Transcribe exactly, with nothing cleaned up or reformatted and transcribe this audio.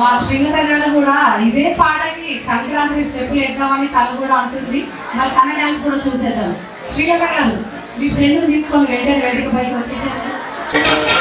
మా శ్రీలత గారు కూడా ఇదే పాటకి సంక్రాంతి స్టెప్పులు వేద్దామని తను కూడా అంటుంది. మరి తన డాన్స్ కూడా చూసేద్దాం. శ్రీలత గారు మీ ఫ్రెండ్ తీసుకొని వెంటనే వేదిక పైకి వచ్చేసారు.